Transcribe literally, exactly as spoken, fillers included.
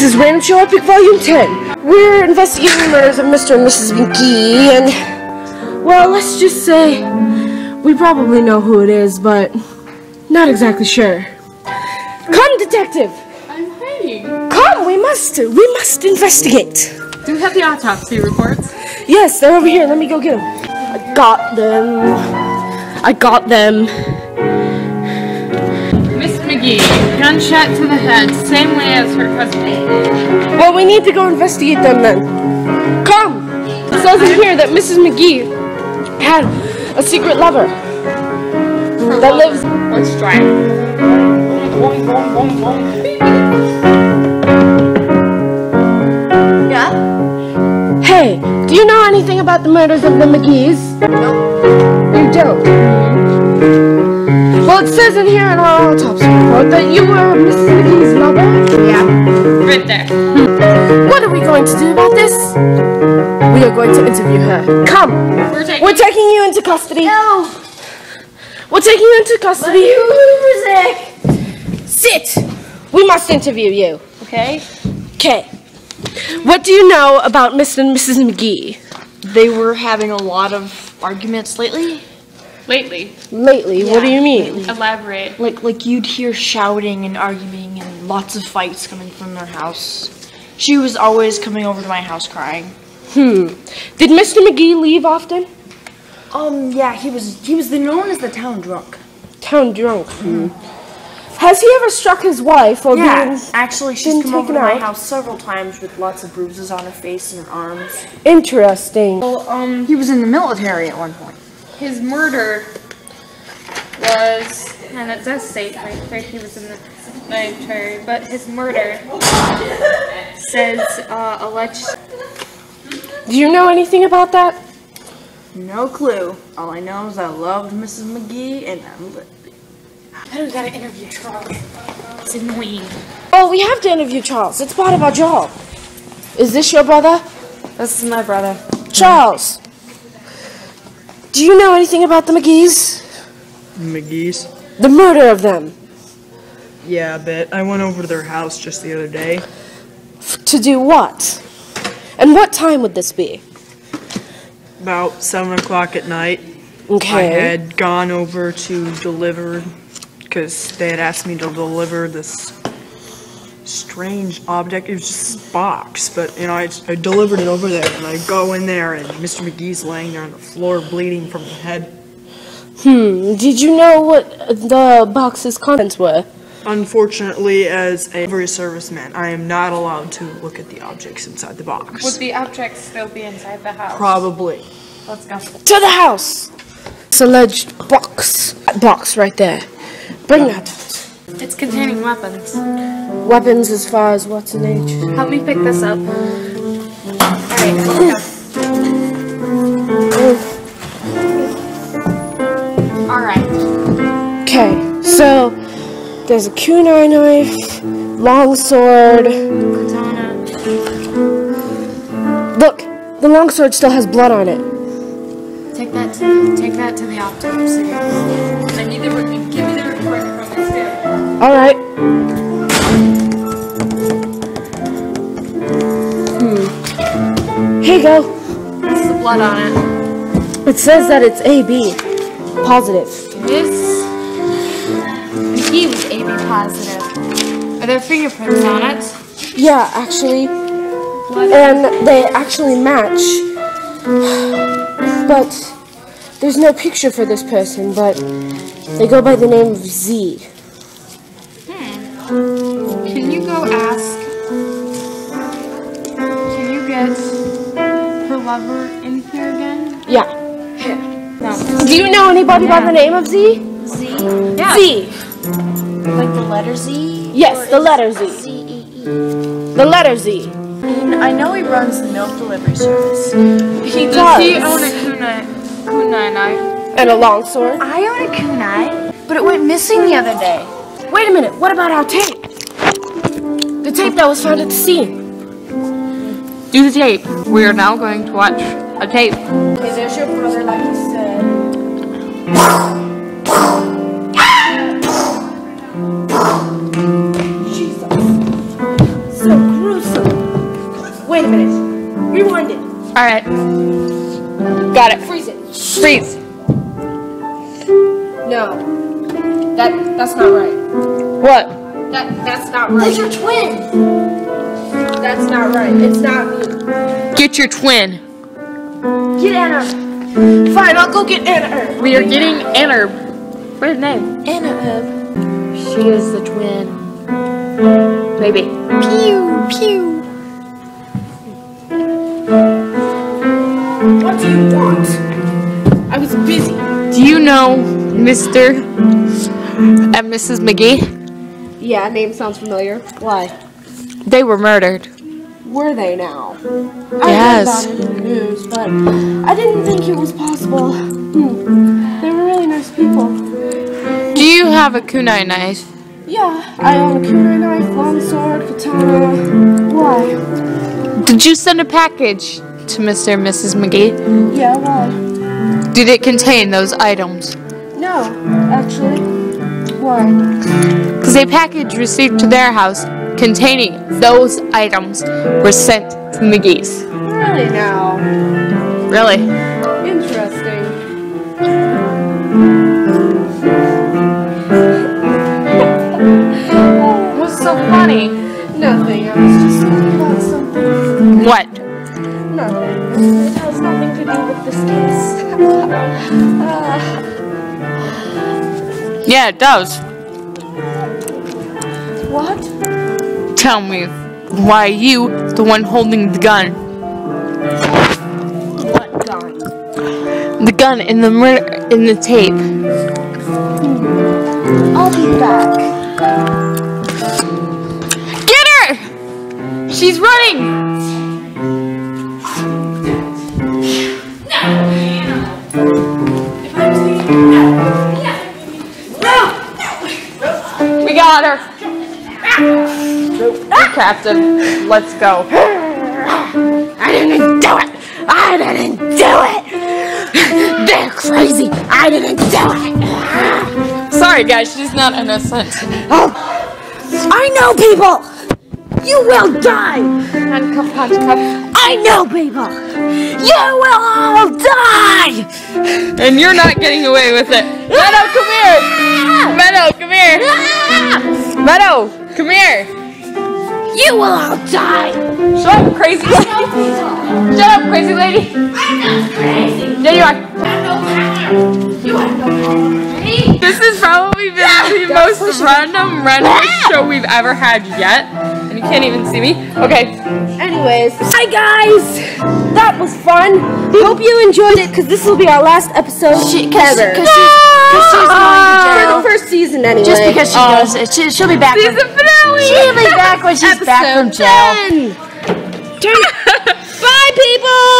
This is Random Show Epic Volume ten. We're investigating the murders of Mister and Missus McGee, and, well, let's just say we probably know who it is, but not exactly sure. Come, detective! I'm hiding. Come, we must. We must investigate. Do we have the autopsy reports? Yes, they're over here. Let me go get them. I got them. I got them. Miss McGee, gunshot to the head, same way as her cousin. Well, we need to go investigate them then. Come! It says in here that Missus McGee had a secret lover her that lover. lives. Let's try it. Yeah? Hey! Do you know anything about the murders of the McGees? No. You don't? Well, it says in here in our autopsy report that you were Missus McGee's mother. Yeah. Right there. Hmm. What are we going to do about this? We are going to interview her. Come. We're taking, We're taking you into custody. No. We're taking you into custody. You Sit. We must interview you. Okay. Okay. What do you know about Mister and Missus McGee? They were having a lot of arguments lately. Lately? Lately? Yeah, what do you mean? Lately. Elaborate. Like, like you'd hear shouting and arguing and lots of fights coming from their house. She was always coming over to my house crying. Hmm. Did Mister McGee leave often? Um, yeah, he was, he was known as the town drunk. Town drunk? Hmm. Has he ever struck his wife? Or yeah, been, actually she's come over to my house several times with lots of bruises on her face and her arms. Interesting. Well, um, he was in the military at one point. His murder was, and it does say right there he was in the military, but his murder says uh, alleged. Do you know anything about that? No clue. All I know is I loved Missus McGee and I'm lit. I don't gotta interview Charles. It's annoying. Oh, we have to interview Charles. It's part of our job. Is this your brother? This is my brother. Charles! Do you know anything about the McGees? McGees? The murder of them. Yeah, a bit. I went over to their house just the other day. To do what? And what time would this be? About seven o'clock at night. Okay. I had gone over to deliver... because they had asked me to deliver this strange object. It was just a box, but, you know, I, I delivered it over there, and I go in there, and Mister McGee's laying there on the floor, bleeding from the head. Hmm, did you know what the box's contents were? Unfortunately, as a delivery serviceman, I am not allowed to look at the objects inside the box. Would the objects still be inside the house? Probably. Let's go. To the house! This alleged box. That box right there. Bring that. It's containing weapons. Weapons as far as what's in age. Help me pick this up. Alright, let's go. Alright. Okay, so there's a kunai knife, long sword. Katana. Look, the long sword still has blood on it. Take that to, take that to the autopsy. I need the give me the report from this day. All right. Hmm. Here you go. What's the blood on it? It says that it's A B positive. This McGee was A B positive. Are there fingerprints on it? Yeah, actually, blood and they actually match. But there's no picture for this person, but they go by the name of Z. Hmm. Can you go ask, can you get her lover in here again? Yeah. Here. No. Do you know anybody yeah. by the name of Z? Z? Yeah. Z. Like the letter Z? Yes, the letter Z. Z E E. The letter Z. I know he runs the milk delivery service. He does. does. He own a kunai, kunai knife. And a long sword? I own a kunai, but it went missing the other day. Wait a minute, what about our tape? The tape that was found at the scene. Do the tape. We are now going to watch a tape. Is this your brother like you said? Jesus. So cruel. Oops. Wait a minute. Rewind it. Alright. Got it. Freeze it. Freeze. No. That that's not right. What? That that's not right. That's your twin. That's not right. It's not me. Get your twin. Get Anna. Fine, I'll go get Anna Urb. We are getting Anna Urb. What's her name? Anna Urb. She is the twin. Maybe. Pew, pew. What do you want? I was busy. Do you know Mister and Missus McGee? Yeah, name sounds familiar. Why? They were murdered. Were they now? I yes. heard about it in the news, but I didn't think it was possible. Hmm. They were really nice people. Do you have a kunai knife? Yeah, I own a kunai knife, longsword, katana. Why? Did you send a package to Mister and Missus McGee? Yeah, why? Did it contain those items? No, actually. Why? Because a package received to their house containing those items were sent to McGee's. Really now? Really. Interesting. What's so funny? Nothing. I was just thinking about something. What? Nothing. It has nothing to do with this case. uh. Yeah, it does. What? Tell me, why you, the one holding the gun? What gun? The gun in the murder, in the tape. Mm-hmm. I'll be back. Get her! She's running! No! No! We got her! Captain, let's go. I didn't do it. I didn't do it. They're crazy. I didn't do it. Sorry, guys, she's not innocent. Oh, I know people. You will die. Handcuff, handcuff. I know people. You will all die. And you're not getting away with it. Meadow, come here. Meadow, come here. Meadow, come here. You will all die! Shut up, crazy lady! Shut up, crazy lady! I'm not crazy! Yeah, you are! I'm no power! You are no power! This has probably been the most random, random show we've ever had yet. And you can't even see me. Okay. Anyways. Hi, guys! That was fun. Hope you enjoyed it, because this will be our last episode she, cause, ever. Cause no! She's, cause she's going for the first season, anyway. Just because she uh, knows, she, she'll be back. Season finale! She'll be back when she's back from jail. Bye, people!